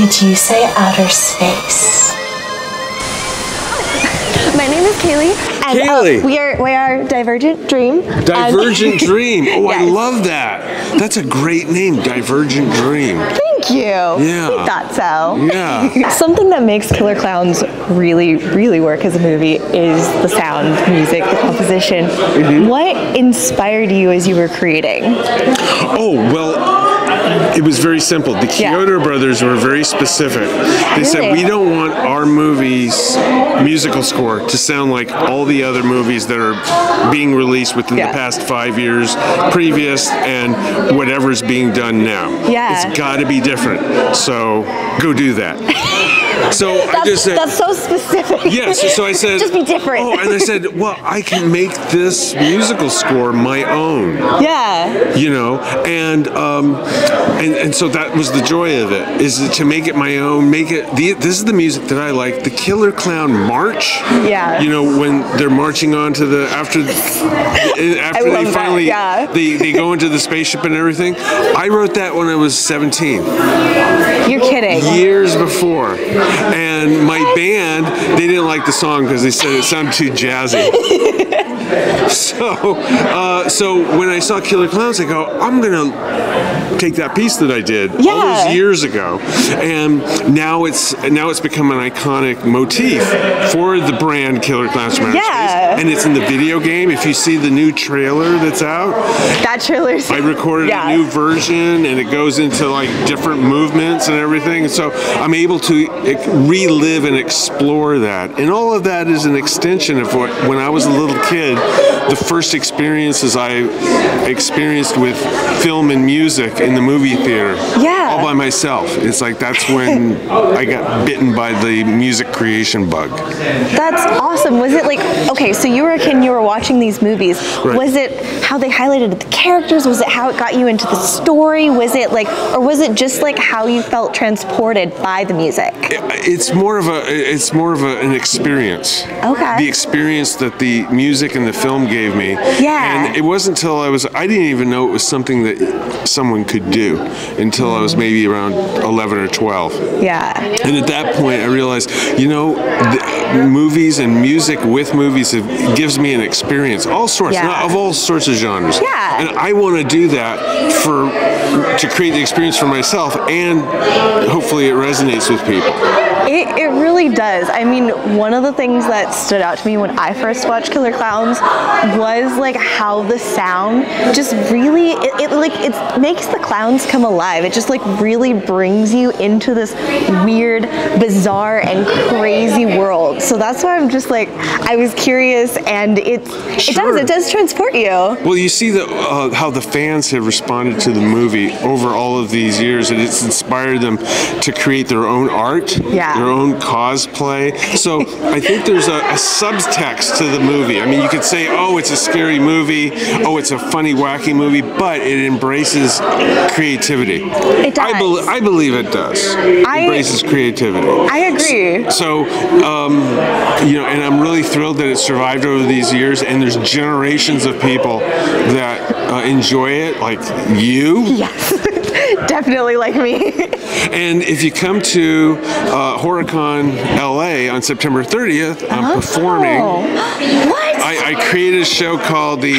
Did you say outer space? My name is Kaleigh. And Kaleigh. We are Divergent Dream. Divergent Dream. Oh, yes. I love that. That's a great name, Divergent Dream. Thank you. Yeah. We thought so. Yeah. Something that makes Killer Klowns really, really work as a movie is the sound, the music, the composition. Mm-hmm. What inspired you as you were creating? Oh, well, it was very simple. The Chiodo Brothers were very specific. They said, we don't want our movie's musical score to sound like all the other movies that are being released within the past 5 years, previous, and whatever's being done now. Yeah. It's got to be different. So go do that. So I just said, that's so specific. Yes, so I said, just be different. Oh, and I said, well, I can make this musical score my own. Yeah. You know, and so that was the joy of it, is to make it my own. Make it this is the music that I like. The Killer Clown March. Yeah. You know, when they're marching on to the after they finally they go into the spaceship and everything. I wrote that when I was 17. You're kidding. Years before. And my band, they didn't like the song because they said it sounded too jazzy. So when I saw Killer Klowns, I go, I'm gonna take that piece that I did all those years ago, and now it's become an iconic motif for the brand Killer Klowns from Outer Space, and it's in the video game. If you see the new trailer that's out, I recorded a new version, and it goes into like different movements and everything. So I'm able to relive and explore that, and all of that is an extension of what when I was a little kid. The first experiences I experienced with film and music in the movie theater, all by myself. It's like that's when I got bitten by the music creation bug. That's awesome. Was it like, okay, so you were a kid and you were watching these movies. Right. Was it how they highlighted the characters? Was it how it got you into the story? Was it like, or was it just like how you felt transported by the music? It's more of an experience. Okay. The experience that the music and the film gave me. Yeah. And it wasn't until I didn't even know it was something that someone could do until I was maybe around 11 or 12. Yeah. And at that point I realized, you know, movies and music with movies, it gives me an experience, all sorts, of all sorts of genres. Yeah. And I want to do that to create the experience for myself, and hopefully it resonates with people. It really does. I mean, one of the things that stood out to me when I first watched Killer Klowns was like how the sound just really, it makes the clowns come alive. It just like really brings you into this weird, bizarre, and crazy world. So that's why I'm just like, I was curious, and it does transport you. Well, you see how the fans have responded to the movie over all of these years, and it's inspired them to create their own art. Yeah. Their own cosplay. So I think there's a subtext to the movie. I mean, you could say, oh, it's a scary movie, oh, it's a funny, wacky movie, but it embraces creativity. It does. I believe it does. It embraces creativity. I agree. So you know, and I'm really thrilled that it survived over these years, and there's generations of people that enjoy it, like you. Yes. Definitely like me. And if you come to HorrorCon L.A. on September 30th, I'm performing. What? I created a show called the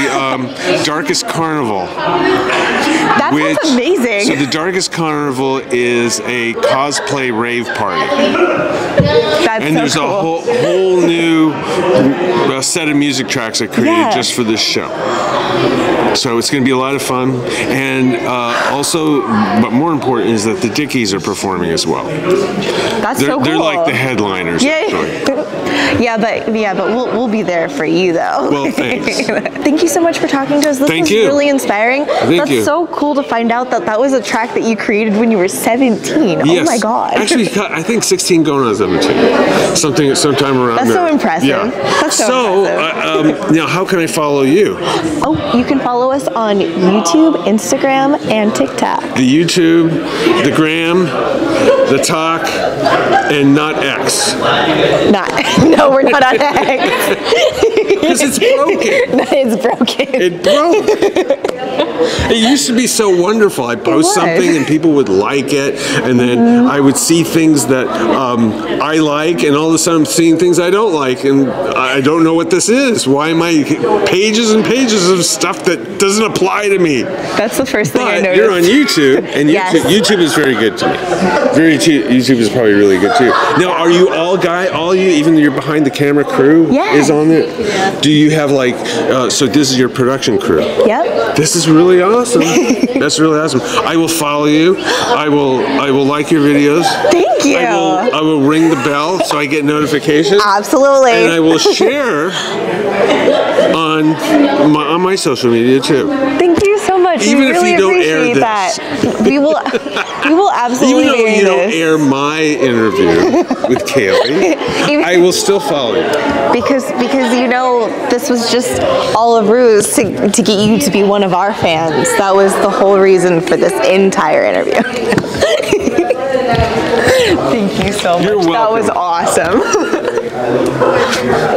Darkest Carnival. That sounds amazing. So the Darkest Carnival is a cosplay rave party. That's and so there's cool. a whole new set of music tracks I created just for this show. So it's going to be a lot of fun, and also, but more important is that the Dickies are performing as well. That's so cool. They're like the headliners. Yeah, but we'll be there for you though. Well, thanks. Thank you so much for talking to us. This was really inspiring. That's so cool to find out that that was a track that you created when you were 17. Yes. Oh my God. Actually, I think 16 going on 17. Sometime around. That's so impressive. Yeah. That's so impressive. So, now how can I follow you? Oh, you can follow us on YouTube, Instagram, and TikTok. The YouTube, the Gram, the Talk, and not X. Not X. No, we're not on eggs. Because it's broken. No, it's broken. It broke. It used to be so wonderful. I'd post something and people would like it, and then I would see things that I like, and all of a sudden I'm seeing things I don't like, and I don't know what this is. Why am I pages and pages of stuff that doesn't apply to me? That's the first thing I noticed. You're on YouTube, and YouTube, YouTube is very good to me. Very cheap. YouTube is probably really good too. Now, are you all even your behind the camera crew is on it? Do you have like so this is your production crew? Yep. This is really awesome. That's really awesome. I will follow you. I will like your videos. Thank you. I will ring the bell so I get notifications. Absolutely. And I will share on my social media too. Thank you so much. Even if you don't air this. We will absolutely. Even though you don't air my interview with Kaleigh, I will still follow you. Because you know this was just all a ruse to get you to be one of our fans. That was the whole reason for this entire interview. Thank you so much. You're welcome. That was awesome.